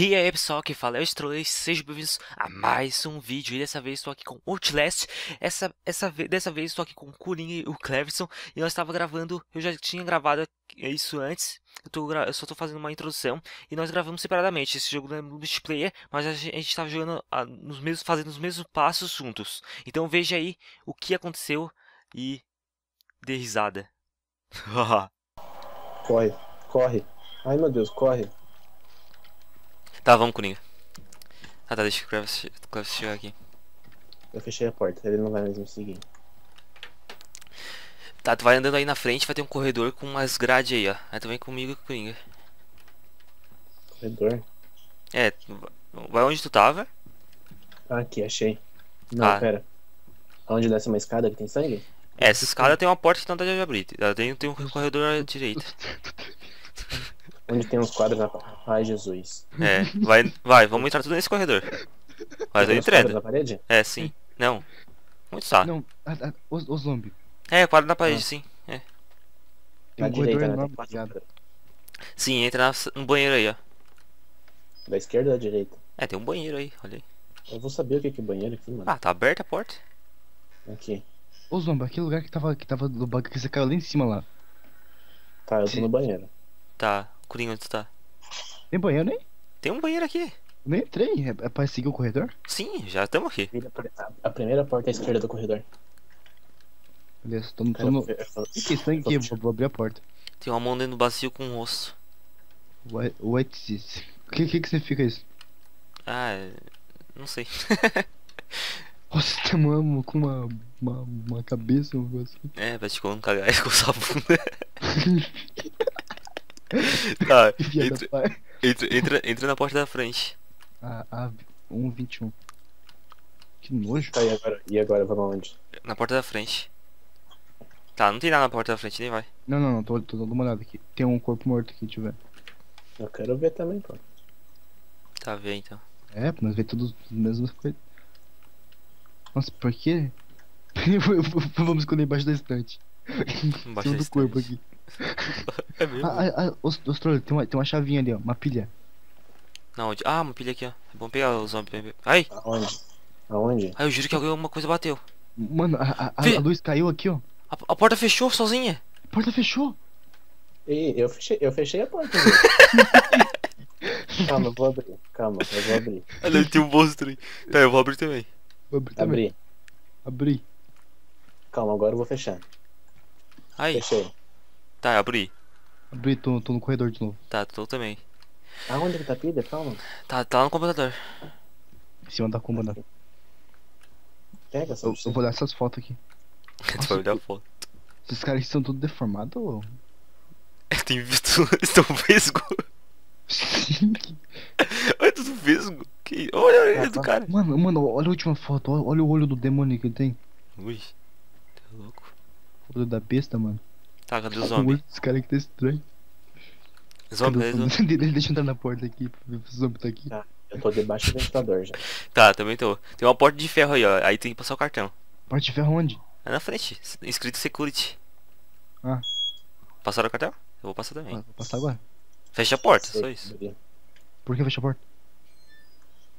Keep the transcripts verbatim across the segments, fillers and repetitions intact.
E aí pessoal, que fala é o Stroller, sejam bem-vindos a mais um vídeo. E dessa vez estou aqui com Outlast, essa, essa, dessa vez estou aqui com o Curinha e o Cleverson. E nós estava gravando, eu já tinha gravado isso antes, eu, tô, eu só estou fazendo uma introdução. E nós gravamos separadamente, esse jogo não é multiplayer, mas a gente estava jogando a, nos mesmos, fazendo os mesmos passos juntos. Então veja aí o que aconteceu e dê risada. Corre, corre, ai meu Deus, corre. Tá, vamos, Coringa. Ah tá, deixa o Clevice chegar aqui. Eu fechei a porta, ele não vai mais me seguir. Tá, tu vai andando aí na frente, vai ter um corredor com umas grades aí, ó. Aí tu vem comigo, Coringa. Corredor? É, vai onde tu tava? Ah, aqui, achei. Não, ah. pera. Aonde desce uma escada que tem sangue? É, essa escada tem uma porta que não dá de abrir. Tem, tem um corredor à direita. Onde tem uns quadros na parede. Ai, Jesus. É, vai, vai, vamos entrar tudo nesse corredor. Vai, eu tô entrando. Na parede? É, sim. Não. Onde está? Não, a, a, o, o zombie. É, quadro na parede, ah. sim. É. Tem um corredor enorme. Sim, entra no banheiro aí, ó. Da esquerda ou da direita? É, tem um banheiro aí, olha aí. Eu vou saber o que é, que é banheiro aqui, mano. Ah, tá aberta a porta. Aqui. Ô, zombie, aquele lugar que tava, que tava do bagulho que você caiu lá em cima lá. Tá, eu tô sim. no banheiro. Tá. Curinha, onde tu tá? Tem banheiro, hein? Tem um banheiro aqui. Nem entrei, é pra seguir o corredor? Sim, já estamos aqui. A primeira porta à esquerda do corredor. Beleza, tô, tô no... Que sangue aqui, vou, vou abrir a porta. Tem uma mão dentro do bacio com um rosto. What, what is this? O que, que que significa isso? Ah, não sei. Nossa, tem uma mão com uma, uma, uma cabeça, um negócio. É, vai te colocar um cagado com sabão. Tá, entra, entra, entra, entra na porta da frente. Ah, ah, um vírgula vinte e um. Que nojo. Tá, e agora? E agora, vamos aonde? Na porta da frente. Tá, não tem nada na porta da frente, nem vai. Não, não, não, tô, tô dando uma olhada aqui. Tem um corpo morto aqui, tiver. Eu quero ver também, pô. Tá, vê então. É, mas vê tudo as mesmas coisas. Nossa, por quê? Vamos esconder embaixo da estante. Embaixo do corpo aqui. É mesmo? Ah, ah, ah, os, os trolls, tem uma, tem uma chavinha ali, ó, uma pilha. Não, onde? Ah, uma pilha aqui, ó. Vamos pegar o zombie. Ai! Aonde? Aonde? Ah, eu juro que alguma coisa bateu. Mano, a, a, Fe... a luz caiu aqui, ó. A, a porta fechou sozinha. A porta fechou. Ei, eu fechei, eu fechei a porta. Calma, eu vou abrir. Calma, eu vou abrir. Olha, tem um monstro aí. Tá, eu vou abrir também. Vou abrir também. Abri. Abri. Calma, agora eu vou fechar. Ai. Fechei. Tá, abri. Abri, tô, tô no corredor de novo. Tá, tô também. Aonde ah, que tá a pilha? Calma. Tá, tá lá no computador. Em cima da comanda. Pega essa. Eu, eu vou olhar essas fotos aqui. Tu vai olhar a foto. Esses caras estão tudo deformados ou... Tem visto... Estão vesgo. Sim. Olha, tudo vesgo. Que... Olha o olho ah, do tá. cara. Mano, mano, olha a última foto. Olha, olha o olho do demônio que ele tem. Ui. Tá louco. O olho da besta, mano. Tá, cadê o zombie? Esse cara aqui tá estranho. Zombie, cadê o zombie? Deixa eu entrar na porta aqui, o zombie tá aqui. Tá, eu tô debaixo do computador já. Tá, também tô. Tem uma porta de ferro aí, ó. Aí tem que passar o cartão. Porta de ferro onde? É na frente, escrito security. Ah. Passaram o cartão? Eu vou passar também. Ah, vou passar agora. Fecha a porta, Sei, só isso. Beleza. Por que fecha a porta?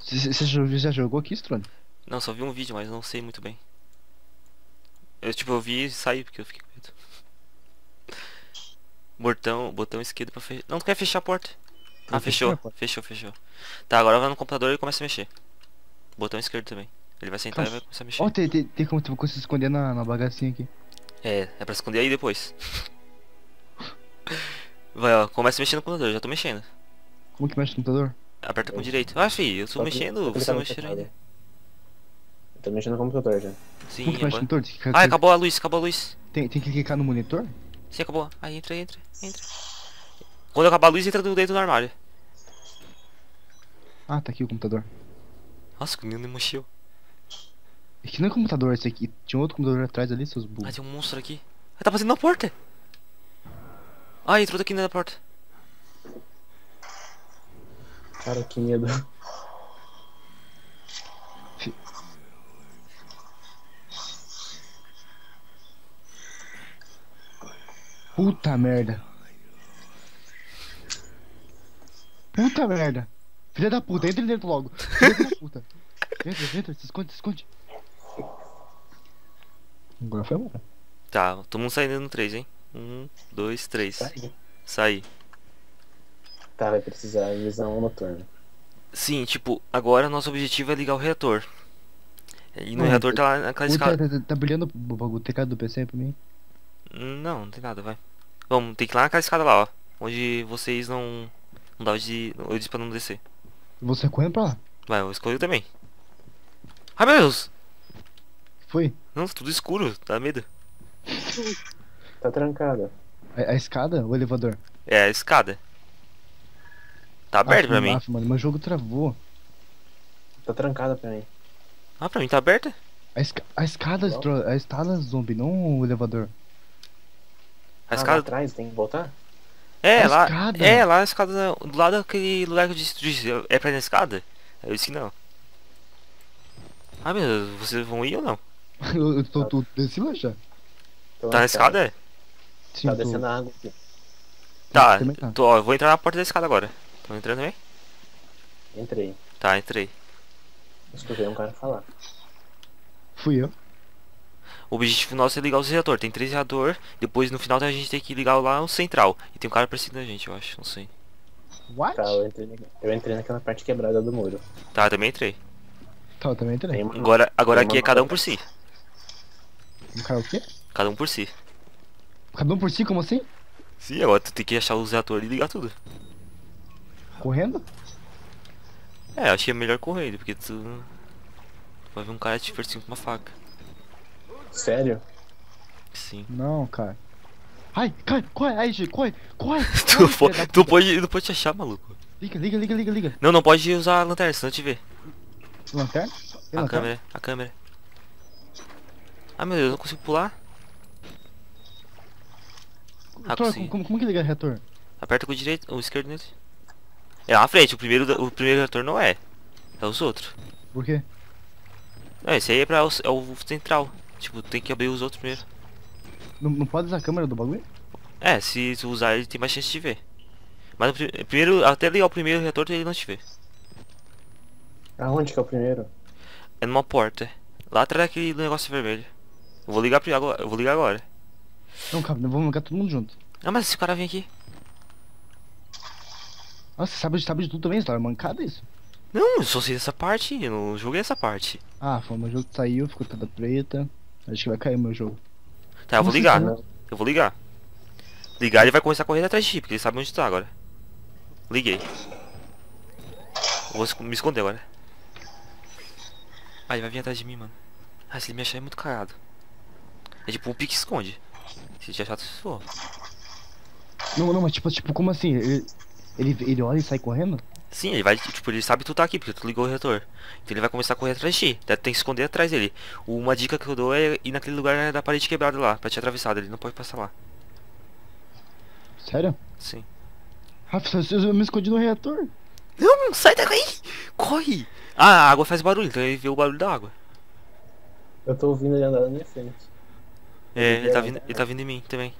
Você já jogou aqui, Stroller? Não, só vi um vídeo, mas não sei muito bem. Eu tipo, eu vi e saí porque eu fiquei com medo. Botão, botão esquerdo pra fechar. Não, tu quer fechar a porta. Ah, fechou, fechou, fechou. Tá, agora vai no computador e começa a mexer. Botão esquerdo também. Ele vai sentar e vai começar a mexer. Ó, tem, tem, tem como tu se esconder na, na bagacinha aqui. É, é pra esconder aí depois. Vai, ó, começa a mexer no computador, já tô mexendo. Como que mexe no computador? Aperta com o direito. Ah, filho, eu tô mexendo, você não mexeu ainda. Eu tô mexendo no computador já. Sim, como que mexe no computador? Ah, acabou a luz, acabou a luz. Tem, tem que clicar no monitor? Sim, acabou. Aí entra, entra, entra. Quando acabar a luz, entra dentro do armário. Ah, tá aqui o computador. Nossa, o menino nem mexeu. É que não é computador esse aqui. Tinha outro computador atrás ali, seus burros. Ah, tem um monstro aqui. Ah, tá batendo na porta. Ah, entrou daqui na porta. Cara, que medo. Puta merda. Puta merda. Filha da puta, entra dentro logo. Filha da puta. Entra, entra, se esconde, se esconde. Agora foi bom. Tá, todo mundo saindo no três, hein? Um, dois, três. Saí. Tá, vai precisar de visão noturna. Sim, tipo, agora nosso objetivo é ligar o reator. E no hum, reator tá lá naquela escada. Tá, tá, tá brilhando o teclado do P C pra mim? Não, não tem nada, vai. Vamos, tem que ir lá naquela escada lá, ó. Onde vocês não... Não dá de... Eu disse pra não descer. Você correndo pra lá? Vai, eu escolhi também. Ai meu Deus! Foi? Não, tá tudo escuro, tá medo. Tá trancada. A, a escada ou o elevador? É, a escada. Tá aberto ah, pra mim. Mano, meu jogo travou. Tá trancada pra mim. Ah, pra mim tá aberta? A, esca a escada, a escada zombie, não o elevador. A ah, escada lá atrás, tem que voltar? É, a lá. Escada. É, lá na escada. Do lado daquele lugar que eu disse. É pra ir na escada? Eu disse que não. Ah, meu Deus, vocês vão ir ou não? Eu tô, tô descendo já. Tô tá na escada? É? Sim, tá tô... descendo a água aqui. Tá, tá. Tô, ó, vou entrar na porta da escada agora. Tô entrando aí? Entrei. Tá, entrei. Escutei um cara falar. Fui eu. O objetivo nosso é ligar os reatores. Tem três reatores. Depois no final a gente tem que ligar lá o central. E tem um cara perseguindo a gente, eu acho. Não sei. What? Tá, eu entrei, eu entrei naquela parte quebrada do muro. Tá, eu também entrei. Tá, eu também entrei. Uma, agora agora aqui é cada um por si. Um cara o quê? Cada um por si. Cada um por si? Como assim? Sim, agora tu tem que achar os reatores e ligar tudo. Correndo? É, acho que é melhor correndo, porque tu... tu vai ver um cara te perseguindo com uma faca. Sério? Sim. Não, cara. Ai, cai, corre, ai, G, corre, corre. Tu, corre, pode, tu pode, não pode te achar, maluco. Liga, liga, liga, liga, liga. Não, não pode usar a lanterna, senão eu te vê. Lanterna? Tem a lanterna? Câmera, a câmera. Ah, meu Deus, eu não consigo pular. Ah, Tor, consigo. Como, como que liga o reator? Aperta com o direito, o esquerdo nele. É lá na frente, o primeiro, o primeiro reator não é. É os outros. Por quê? Não, esse aí é pra é o central. Tipo, tem que abrir os outros primeiro. Não, não pode usar a câmera do bagulho? É, se tu usar ele tem mais chance de te ver. Mas o primeiro, até ligar o primeiro reator ele não te vê. Aonde que é o primeiro? É numa porta. Lá atrás daquele negócio vermelho. Eu vou ligar agora, eu vou ligar agora. Não, cara, vamos ligar todo mundo junto. Ah, mas se o cara vem aqui. Nossa, você sabe, sabe de tudo também, Stroller, mancada isso? Não, eu só sei dessa parte, eu não joguei essa parte. Ah, foi, meu jogo saiu, ficou toda preta. Acho que vai cair meu jogo. Tá, eu vou ligar, né? Eu vou ligar. Ligar, ele vai começar a correr atrás de ti, porque ele sabe onde tá agora. Liguei. Eu vou me esconder agora. Ah, ele vai vir atrás de mim, mano. Ah, se ele me achar é muito cagado. É tipo um pique esconde. Se ele te achar, tu se for. Não, não, mas tipo, tipo como assim? Ele, ele, ele olha e sai correndo? Sim, ele vai, tipo, ele sabe que tu tá aqui, porque tu ligou o reator. Então ele vai começar a correr atrás de ti, tem que esconder atrás dele. Uma dica que eu dou é ir naquele lugar da parede quebrada lá, pra te atravessar, ele não pode passar lá. Sério? Sim. Rafa, eu me escondi no reator. Não, sai daí! Corre! Ah, a água faz barulho, então ele vê o barulho da água. Eu tô ouvindo ele andar na minha frente. É, ele tá, vindo, ele tá vindo em mim também.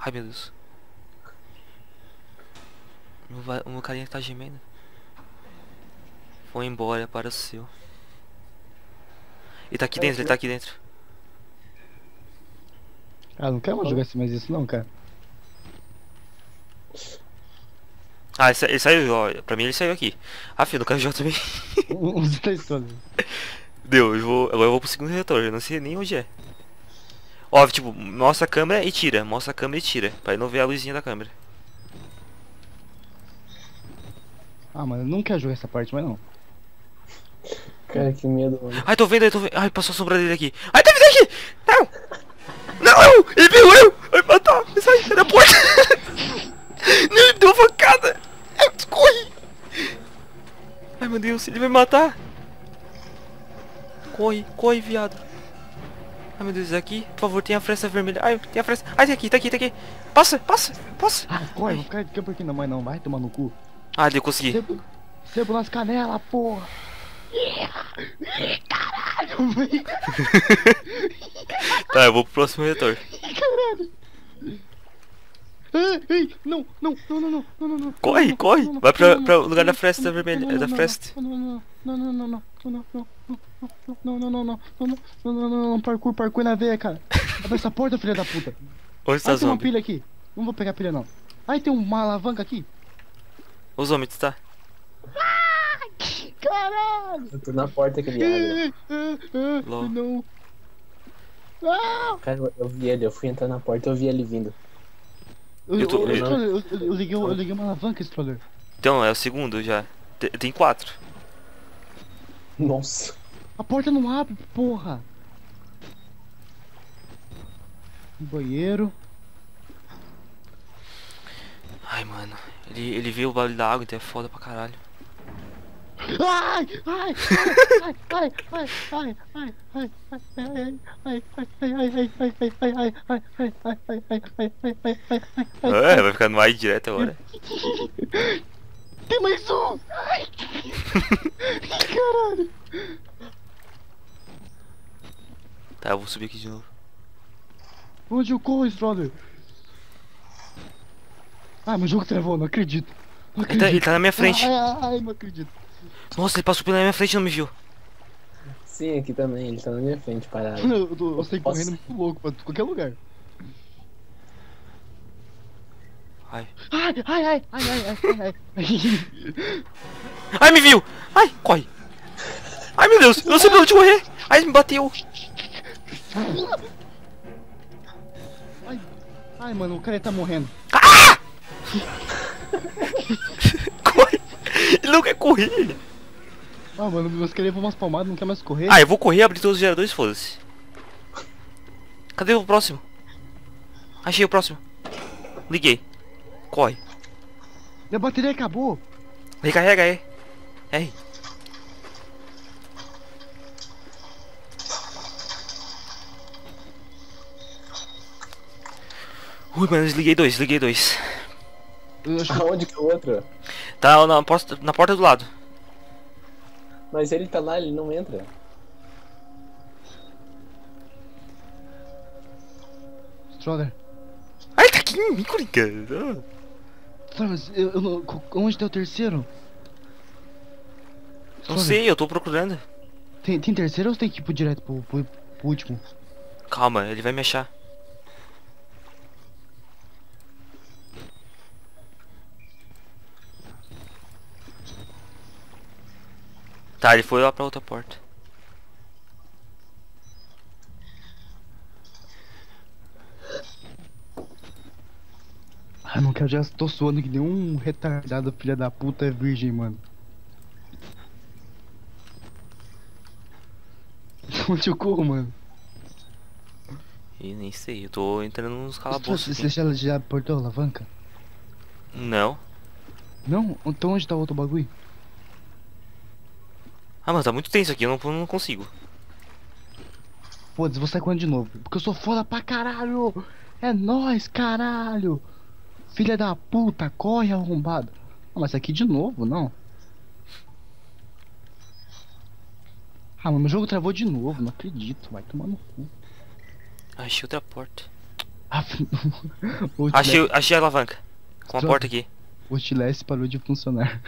Ai meu Deus. O meu carinha tá gemendo. Foi embora, apareceu. Ele tá aqui dentro, ele tá aqui dentro. Ah, não quero mais jogar mais isso não, cara. Ah, ele, sa ele saiu, ó. Pra mim ele saiu aqui. Ah, filho, não quero jogar também. Os três todos. Deu, eu vou, agora eu vou pro segundo reator, eu não sei nem onde é. Ó, tipo, mostra a câmera e tira. Mostra a câmera e tira, pra ele não ver a luzinha da câmera. Ah, mano, eu não quero jogar essa parte, mas não. Cara, que medo, mano. Ai, tô vendo, ai, tô vendo. Ai, passou a sombra dele aqui. Ai, tá vindo aqui! Não! Não! Ele pegou eu! Ai, matou! Me sai da porta! Não, ele deu uma facada! Eu corri! Ai, meu Deus, ele vai me matar! Corre, corre, viado! Ai, meu Deus, aqui, por favor, tem a fresta vermelha. Ai, tem a fresta. Ai, tá aqui, tá aqui, tá aqui. Passa, passa, passa! Ah, corre, não fica de campo aqui na mãe, não. Vai tomar no cu. Ah, eu consegui. Sebo, sebo nas canelas, porra. Caralho, velho. Tá, eu vou pro próximo reator. Caralho. Ei, ei, não, não, não, não, não, não, não. Corre, não, corre. Não, não, vai pra, não, pra o lugar da fresta vermelha. Da fresta. Não, não, não, não, não, não, não, não, não, não, não, não, não, não, não, não, não, não, parkour, parkour na veia, cara. Abre essa porta, filha da puta. Onde está o zombie? Tem uma pilha aqui. Não vou pegar pilha, não. Aí tem uma alavanca aqui. O zombie, tu tá? Caralho! Eu tô na porta que ele abre. Não. Cara, eu vi ele, eu fui entrar na porta, eu vi ele vindo. Eu, eu, tô, eu, eu, eu, eu, eu, liguei, eu liguei uma alavanca, Stroller. Então, é o segundo já. Tem, tem quatro. Nossa. A porta não abre, porra. Um banheiro. Ai, mano. Ele, ele veio o barulho da água, então é foda pra caralho. Ai, ai, ai, ai, ai, ai, ai, ai, ai, ai, ai, vai ficar no ar direto agora. Tem mais um! Ai! Caralho! Tá, eu vou subir aqui de novo. Onde eu corro, brother? Ah, meu jogo travou, não acredito. Ele tá na minha frente. Ai, não acredito. Nossa, ele passou pela minha frente e não me viu. Sim, aqui também, ele tá na minha frente, parado. Eu, eu, eu, eu sei correndo muito louco pra qualquer lugar. Ai. Ai, ai, ai, ai, ai, ai, ai. Ai, me viu! Ai, corre! Ai, meu Deus, eu não sei pra onde correr! Ai, me bateu! Ai, ai, mano, o cara tá morrendo. Ah! Ele não quer correr! Ah, mano, meus queridos vão umas palmadas, não quer mais correr. Ah, eu vou correr, abrir todos os geradores, foda-se. Cadê o próximo? Achei o próximo. Liguei. Corre. Minha bateria acabou. Recarrega aí. Aí. Ui, mano, desliguei dois, liguei dois. Aonde que é o outro? Tá na porta, na porta do lado. Mas ele tá lá, ele não entra. Stroller. Ai, tá aqui em mim, Coringa. Mas eu, eu, onde tá o terceiro? Não sei, eu tô procurando. Tem, tem terceiro ou tem que ir pro direto pro, pro, pro último? Calma, ele vai me achar. Tá, ele foi lá pra outra porta. Ah, não quero, já tô suando que deu um retardado, filha da puta, é virgem, mano. Onde eu corro, mano? E nem sei, eu tô entrando nos calabouços. Você já, já apertou a alavanca? Não. Não? Então onde tá o outro bagulho? Ah, mano, tá muito tenso aqui, eu não, não consigo. Foda-se, vou sair correndo de novo. Porque eu sou foda pra caralho. É nóis, caralho. Filha da puta, corre, arrombado. Ah, mas aqui de novo, não. Ah, mano, meu jogo travou de novo, não acredito. Vai tomar no cu. Achei outra porta. achei, achei a alavanca. Com a porta aqui. O Outlast parou de funcionar.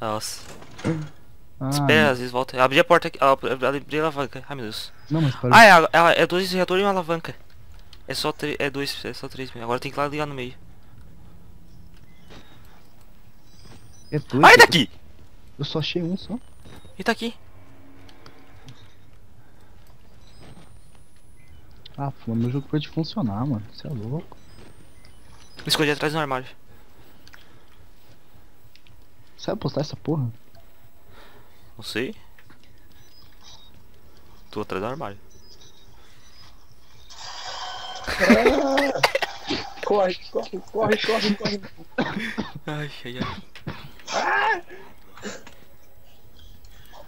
Nossa. Ah, espera, às vezes volta. Abri a porta aqui. Abri a alavanca. Ai, meu Deus. Não, mas parou. Ah, ela é, é, é dois reatores e uma alavanca. É só três. É dois. É só três. Agora tem que lá ligar no meio. É dois. Ai, daqui! Eu só achei um só. E tá aqui. Ah, pô, meu jogo pode funcionar, mano. Você é louco. Me escondi atrás do armário. Você vai postar essa porra? Não sei. Tô atrás do armário. Ah, corre, corre, corre, corre, corre. Ai, ai, ai. Ah!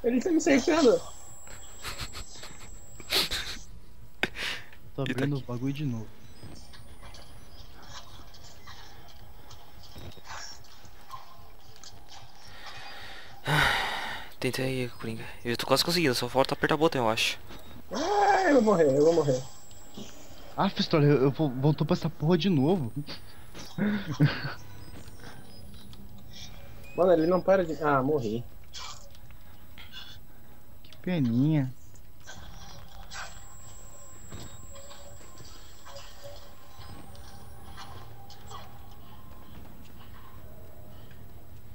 Ele tá me cercando. Tô abrindo os bagulho de novo. Tenta aí, Coringa. Eu tô quase conseguindo, só falta apertar o botão, eu acho. Ah, eu vou morrer, eu vou morrer. Ah, Stroller, eu, eu vou, voltou pra essa porra de novo. Mano, ele não para de... Ah, morri. Que peninha.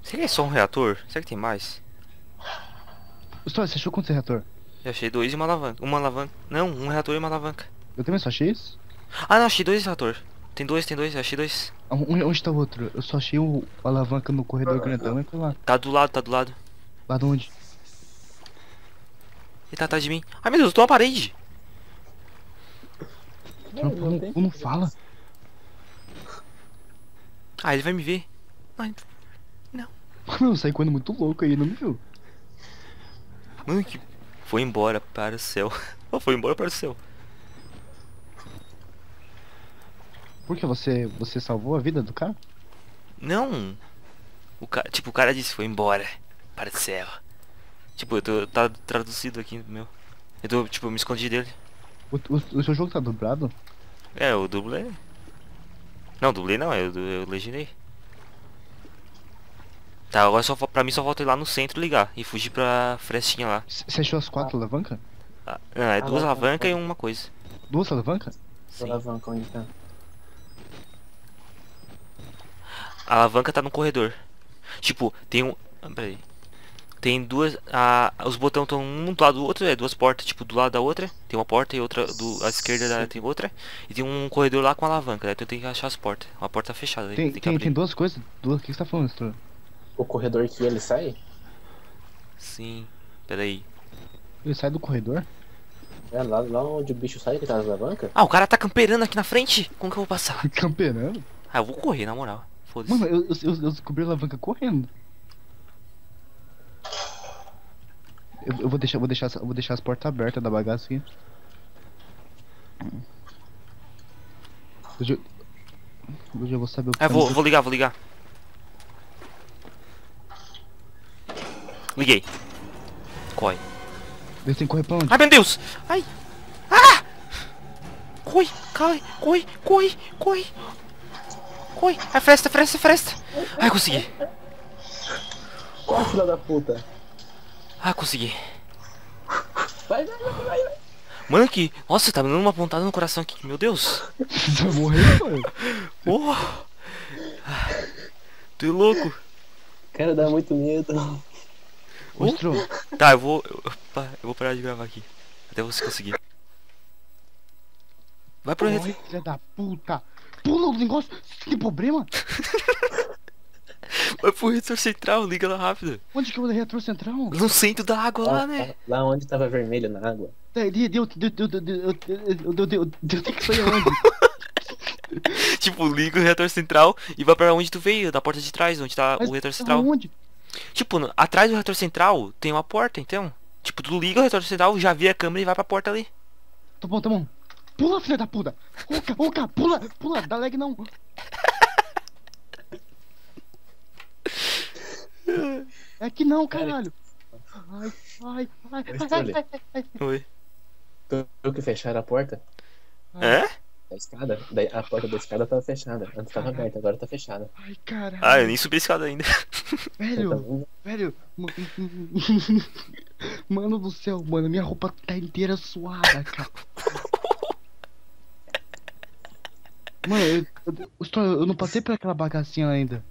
Será que é só um reator? Será que tem mais? Stroller, você achou quantos reator? Eu achei dois e uma alavanca. Uma alavanca. Não, um reator e uma alavanca. Eu também só achei isso? Ah não, achei dois reator. Tem dois, tem dois, eu achei dois. Onde, onde tá o outro? Eu só achei o alavanca no corredor grandão, é pra lá. Tá do lado, tá do lado. Lá de onde? Ele tá atrás de mim. Ai meu Deus, eu tô na parede. Não, não, não, não, não fala. Ah, ele vai me ver. Ai, não. Mano, eu saí correndo muito louco aí, não me viu. Mano, que... Foi embora para o céu. Oh, foi embora para o céu. Por que você, você salvou a vida do cara? Não. O cara, tipo, o cara disse foi embora para o céu. Tipo, eu tô, tá traduzido aqui, meu. Eu tô, tipo, eu me escondi dele. O, o, o seu jogo tá dublado? É, eu dublei. Não, dublei não, eu, eu legendei. Tá, agora só, pra mim só falta ir lá no centro ligar e fugir pra frestinha lá. Você achou as quatro alavancas? Ah, não, é duas alavancas e uma coisa. Duas alavancas? Duas alavancas, onde tá? A alavanca tá no corredor. Tipo, tem um... Ah, peraí. Tem duas... Ah, os botões estão um do lado do outro, é duas portas, tipo, do lado da outra. Tem uma porta e outra do... à esquerda da... tem outra. E tem um corredor lá com a alavanca, né? Então tem que achar as portas. Uma porta fechada. Tem, tem, tem, que abrir. Tem duas coisas? Duas... O que você tá falando, Stroller? O corredor que ele sai? Sim, peraí. Ele sai do corredor? É, lá, lá onde o bicho sai, que tá na alavanca? Ah, o cara tá camperando aqui na frente? Como que eu vou passar? Camperando? Ah, eu vou correr, na moral. Foda-se. Mano, eu, eu, eu descobri a alavanca correndo. Eu, eu vou deixar, vou deixar, vou deixar as portas abertas da bagaça aqui. Hoje eu, hoje eu vou saber o que... É, vou, vou ligar, vou ligar. Liguei. Corre. Ele tem que correr pra onde? Ai meu Deus! Ai! Ah! Corre! Corre! Corre! Corre! Corre! Corre! Ai, fresta! Fresta! Fresta! Ai, consegui! Corre, filha da puta! Ah, consegui! Vai, vai, vai, vai! Mano, que... Nossa, tá me dando uma pontada no coração aqui, meu Deus! Você vai morrer, mano! Porra! Tu é louco! Cara, dá muito medo! Ô, Stroller. Tá, eu vou... Eu, eu vou parar de gravar aqui. Até você conseguir. Vai pro reto. Filha da puta. Pula o negócio. Tem problema? Vai pro reator central. Liga lá rápido. Onde que é o reator central? No centro da água lá, lá né? Lá onde tava vermelho na água. Deu, deu, deu, deu, deu, deu, deu, deu, deu, tem que sair onde? Tipo, liga o reator central e vai pra onde tu veio, da porta de trás, onde tá mas o reator central. Onde? Tipo, no, atrás do reator central tem uma porta, então. Tipo, tu liga o reator central, já vira a câmera e vai pra porta ali. Tá bom, tá bom. Pula, filha da puta. Oca, oca, pula, pula, dá lag não. É que não, caralho. Ai, ai, ai, ai, ai, ai. Oi. Tu que fecharam a porta? É? A escada, a porta da escada tava fechada. Antes tava aberta, agora tá fechada. Ai, caralho. Ah, eu nem subi a escada ainda. Velho, velho. Mano do céu, mano. Minha roupa tá inteira suada, cara. Mano, eu, eu, eu não passei por aquela bagacinha ainda.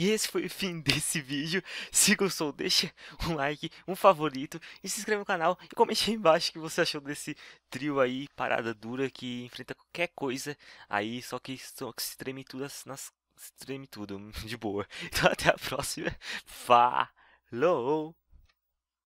E esse foi o fim desse vídeo. Se gostou, deixa um like, um favorito e se inscreve no canal e comente aí embaixo o que você achou desse trio aí, parada dura, que enfrenta qualquer coisa aí, só que, só que se treme tudo, nas, se treme tudo de boa. Então até a próxima. Falou!